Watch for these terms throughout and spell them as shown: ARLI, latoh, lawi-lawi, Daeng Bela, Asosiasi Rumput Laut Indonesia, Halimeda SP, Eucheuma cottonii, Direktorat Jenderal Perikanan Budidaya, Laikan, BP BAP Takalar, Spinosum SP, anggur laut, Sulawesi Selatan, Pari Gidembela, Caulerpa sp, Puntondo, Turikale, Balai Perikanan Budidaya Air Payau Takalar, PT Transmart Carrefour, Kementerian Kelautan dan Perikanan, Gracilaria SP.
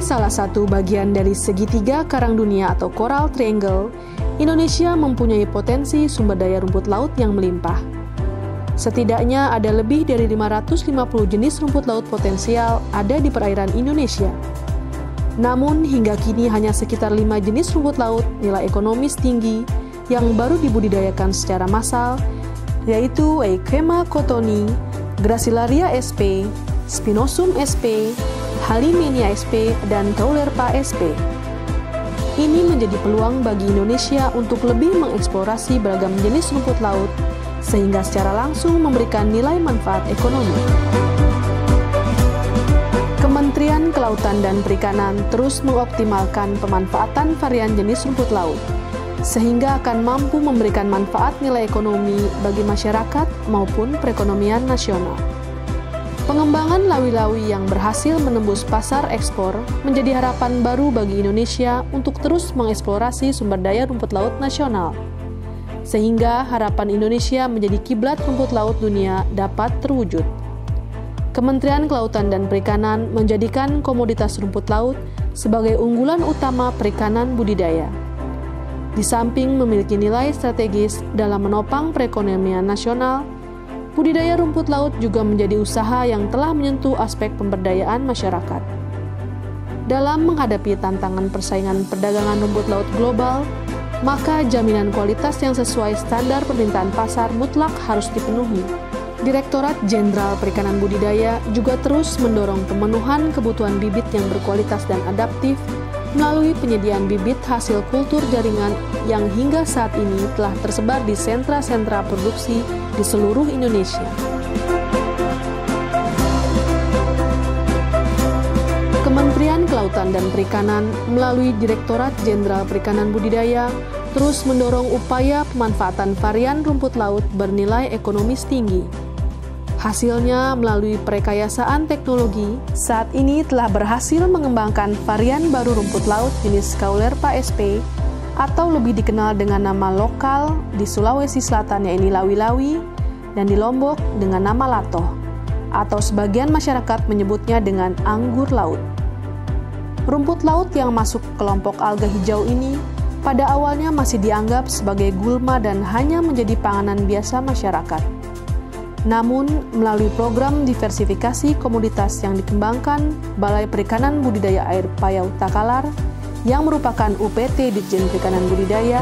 Sebagai salah satu bagian dari segitiga karang dunia atau Coral Triangle, Indonesia mempunyai potensi sumber daya rumput laut yang melimpah. Setidaknya ada lebih dari 550 jenis rumput laut potensial ada di perairan Indonesia. Namun hingga kini hanya sekitar 5 jenis rumput laut nilai ekonomis tinggi yang baru dibudidayakan secara massal, yaitu Eucheuma cottonii, Gracilaria SP, Spinosum SP, Halimeda SP, dan Caulerpa SP. Ini menjadi peluang bagi Indonesia untuk lebih mengeksplorasi beragam jenis rumput laut, sehingga secara langsung memberikan nilai manfaat ekonomi. Kementerian Kelautan dan Perikanan terus mengoptimalkan pemanfaatan varian jenis rumput laut, sehingga akan mampu memberikan manfaat nilai ekonomi bagi masyarakat maupun perekonomian nasional. Pengembangan lawi-lawi yang berhasil menembus pasar ekspor menjadi harapan baru bagi Indonesia untuk terus mengeksplorasi sumber daya rumput laut nasional, sehingga harapan Indonesia menjadi kiblat rumput laut dunia dapat terwujud. Kementerian Kelautan dan Perikanan menjadikan komoditas rumput laut sebagai unggulan utama perikanan budidaya, di samping memiliki nilai strategis dalam menopang perekonomian nasional. Budidaya rumput laut juga menjadi usaha yang telah menyentuh aspek pemberdayaan masyarakat. Dalam menghadapi tantangan persaingan perdagangan rumput laut global, maka jaminan kualitas yang sesuai standar permintaan pasar mutlak harus dipenuhi. Direktorat Jenderal Perikanan Budidaya juga terus mendorong pemenuhan kebutuhan bibit yang berkualitas dan adaptif melalui penyediaan bibit hasil kultur jaringan yang hingga saat ini telah tersebar di sentra-sentra produksi di seluruh Indonesia. Kementerian Kelautan dan Perikanan melalui Direktorat Jenderal Perikanan Budidaya terus mendorong upaya pemanfaatan varian rumput laut bernilai ekonomis tinggi. Hasilnya, melalui perekayasaan teknologi, saat ini telah berhasil mengembangkan varian baru rumput laut jenis Caulerpa sp, atau lebih dikenal dengan nama lokal di Sulawesi Selatan, yaitu lawi-lawi, dan di Lombok dengan nama latoh, atau sebagian masyarakat menyebutnya dengan anggur laut. Rumput laut yang masuk kelompok alga hijau ini pada awalnya masih dianggap sebagai gulma dan hanya menjadi panganan biasa masyarakat. Namun, melalui program diversifikasi komoditas yang dikembangkan Balai Perikanan Budidaya Air Payau Takalar, yang merupakan UPT Ditjen Perikanan Budidaya,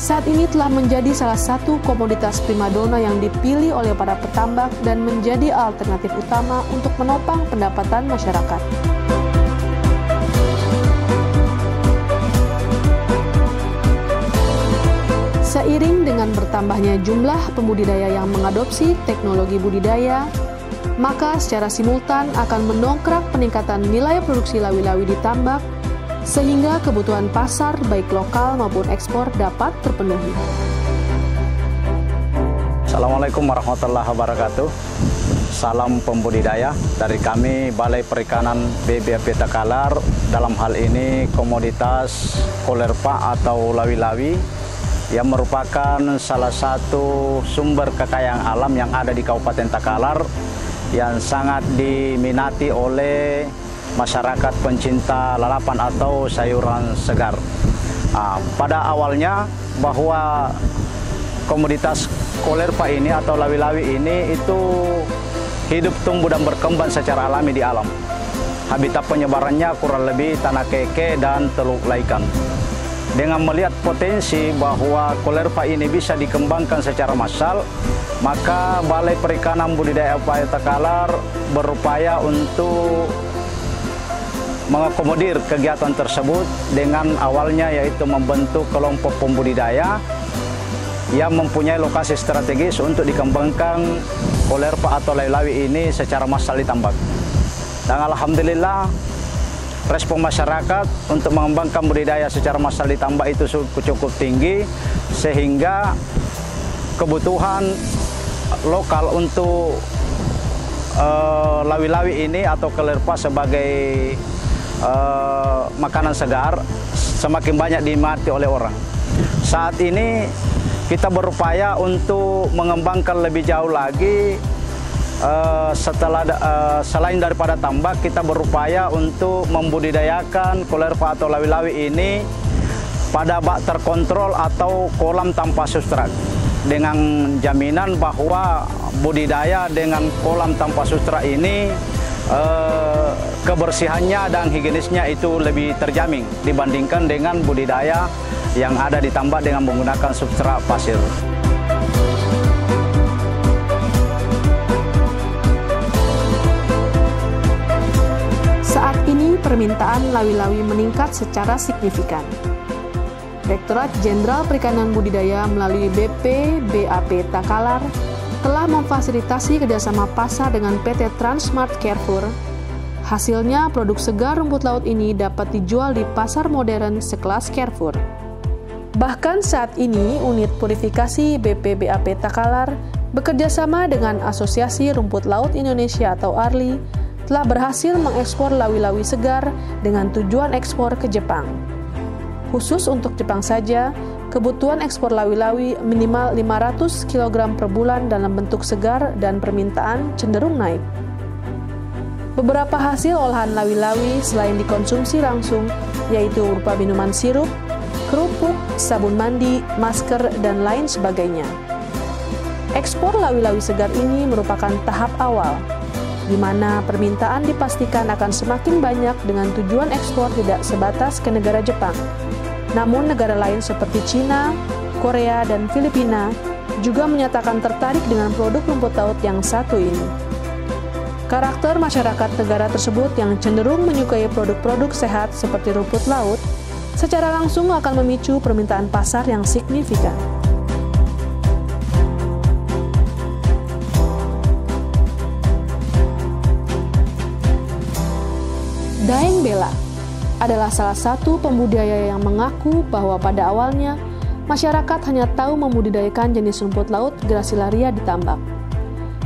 saat ini telah menjadi salah satu komoditas primadona yang dipilih oleh para petambak dan menjadi alternatif utama untuk menopang pendapatan masyarakat. Seiring dengan bertambahnya jumlah pembudidaya yang mengadopsi teknologi budidaya, maka secara simultan akan mendongkrak peningkatan nilai produksi lawi-lawi di tambak, sehingga kebutuhan pasar baik lokal maupun ekspor dapat terpenuhi. Assalamualaikum warahmatullahi wabarakatuh. Salam pembudidaya dari kami Balai Perikanan BBP Takalar, dalam hal ini komoditas Caulerpa atau lawi-lawi yang merupakan salah satu sumber kekayaan alam yang ada di Kabupaten Takalar yang sangat diminati oleh masyarakat pencinta lalapan atau sayuran segar. Pada awalnya bahwa komoditas Caulerpa ini atau lawi-lawi ini itu hidup, tumbuh, dan berkembang secara alami di alam. Habitat penyebarannya kurang lebih tanah keke dan teluk Laikan. Dengan melihat potensi bahwa Caulerpa ini bisa dikembangkan secara massal, maka Balai Perikanan Budidaya Air Payau Takalar berupaya untuk mengakomodir kegiatan tersebut dengan awalnya yaitu membentuk kelompok pembudidaya yang mempunyai lokasi strategis untuk dikembangkan Caulerpa atau lawi-lawi ini secara massal di tambak. Dan alhamdulillah respon masyarakat untuk mengembangkan budidaya secara massal di tambak itu cukup tinggi, sehingga kebutuhan lokal untuk lawi-lawi ini atau Caulerpa sebagai makanan segar semakin banyak diminati oleh orang. Saat ini kita berupaya untuk mengembangkan lebih jauh lagi selain daripada tambak, kita berupaya untuk membudidayakan caulerpa atau lawi-lawi ini pada bak terkontrol atau kolam tanpa substrat, dengan jaminan bahwa budidaya dengan kolam tanpa substrat ini kebersihannya dan higienisnya itu lebih terjamin dibandingkan dengan budidaya yang ada di tambak dengan menggunakan substrat pasir. Saat ini permintaan lawi-lawi meningkat secara signifikan. Direktorat Jenderal Perikanan Budidaya melalui BP BAP Takalar telah memfasilitasi kerjasama pasar dengan PT Transmart Carrefour. Hasilnya, produk segar rumput laut ini dapat dijual di pasar modern sekelas Carrefour. Bahkan saat ini, unit purifikasi BP BAP Takalar bekerjasama dengan Asosiasi Rumput Laut Indonesia atau ARLI telah berhasil mengekspor lawi-lawi segar dengan tujuan ekspor ke Jepang. Khusus untuk Jepang saja, kebutuhan ekspor lawi-lawi minimal 500 kg per bulan dalam bentuk segar dan permintaan cenderung naik. Beberapa hasil olahan lawi-lawi selain dikonsumsi langsung, yaitu berupa minuman sirup, kerupuk, sabun mandi, masker, dan lain sebagainya. Ekspor lawi-lawi segar ini merupakan tahap awal, di mana permintaan dipastikan akan semakin banyak dengan tujuan ekspor tidak sebatas ke negara Jepang. Namun negara lain seperti China, Korea, dan Filipina juga menyatakan tertarik dengan produk rumput laut yang satu ini. Karakter masyarakat negara tersebut yang cenderung menyukai produk-produk sehat seperti rumput laut, secara langsung akan memicu permintaan pasar yang signifikan. Daeng Bela adalah salah satu pembudidaya yang mengaku bahwa pada awalnya masyarakat hanya tahu membudidayakan jenis rumput laut Gracilaria di tambak.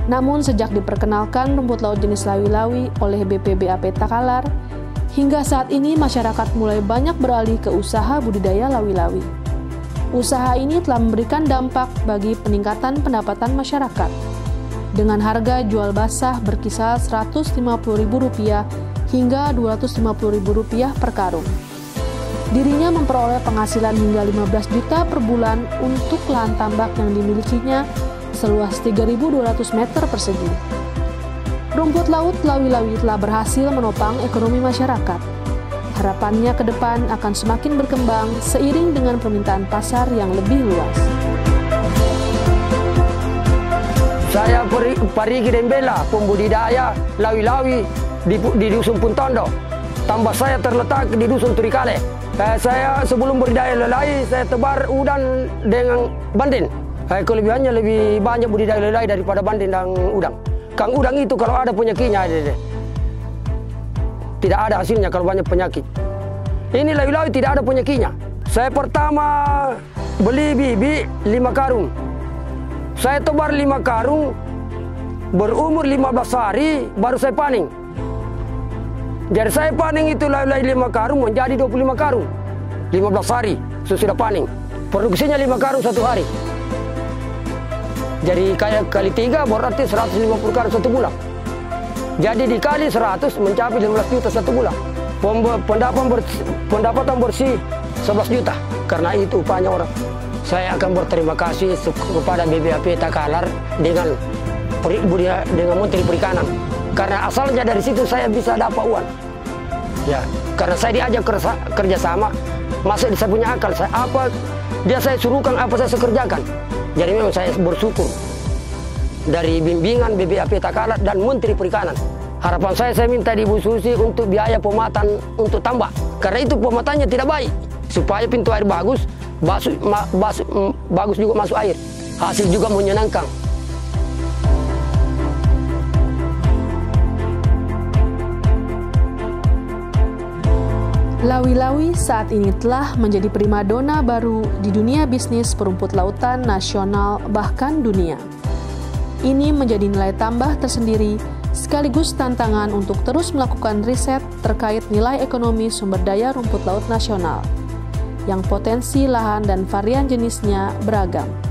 Namun sejak diperkenalkan rumput laut jenis lawi-lawi oleh BPBAP Takalar, hingga saat ini masyarakat mulai banyak beralih ke usaha budidaya lawi-lawi. Usaha ini telah memberikan dampak bagi peningkatan pendapatan masyarakat, dengan harga jual basah berkisar Rp150.000 hingga Rp250.000 per karung. Dirinya memperoleh penghasilan hingga 15 juta per bulan untuk lahan tambak yang dimilikinya seluas 3.200 meter persegi. Rumput laut lawi-lawi telah berhasil menopang ekonomi masyarakat. Harapannya ke depan akan semakin berkembang seiring dengan permintaan pasar yang lebih luas. Saya Pari Gidembela, pembudidaya lawi-lawi di Dusun Puntondo. Tambak saya terletak di Dusun Turikale. Saya sebelum budidaya lelai, saya tebar udang dengan bandeng. Kelebihannya lebih banyak budidaya lelai daripada bandeng dan udang. Kang udang itu kalau ada penyakitnya, tidak ada hasilnya kalau banyak penyakit. Ini lawi-lawi tidak ada penyakitnya. Saya pertama beli bibit 5 karung. Saya tebar 5 karung, berumur 15 hari baru saya panen. Jadi saya panen itu lawi-lawi 5 karung menjadi 25 karung. 15 hari sudah panen. Produksinya 5 karung satu hari. Jadi kali 3 berarti 150 karung satu bulan. Jadi dikali 100 mencapai 15 juta satu bulan. Pendapatan bersih 11 juta. Karena itu banyak orang. Saya akan berterima kasih kepada BBAP Takalar dengan Menteri Perikanan. Karena asalnya dari situ saya bisa dapat uang. Ya, karena saya diajak kerjasama, masuk saya punya akal. Saya apa dia saya suruhkan, apa saya kerjakan. Jadi memang saya bersyukur dari bimbingan BBAP Takalar dan Menteri Perikanan. Harapan saya minta Ibu Susi untuk biaya pematan untuk tambak. Karena itu pematannya tidak baik. Supaya pintu air bagus, bagus juga masuk air. Hasil juga menyenangkan. Lawi-lawi saat ini telah menjadi primadona baru di dunia bisnis perumput lautan nasional bahkan dunia. Ini menjadi nilai tambah tersendiri sekaligus tantangan untuk terus melakukan riset terkait nilai ekonomi sumber daya rumput laut nasional yang potensi lahan dan varian jenisnya beragam.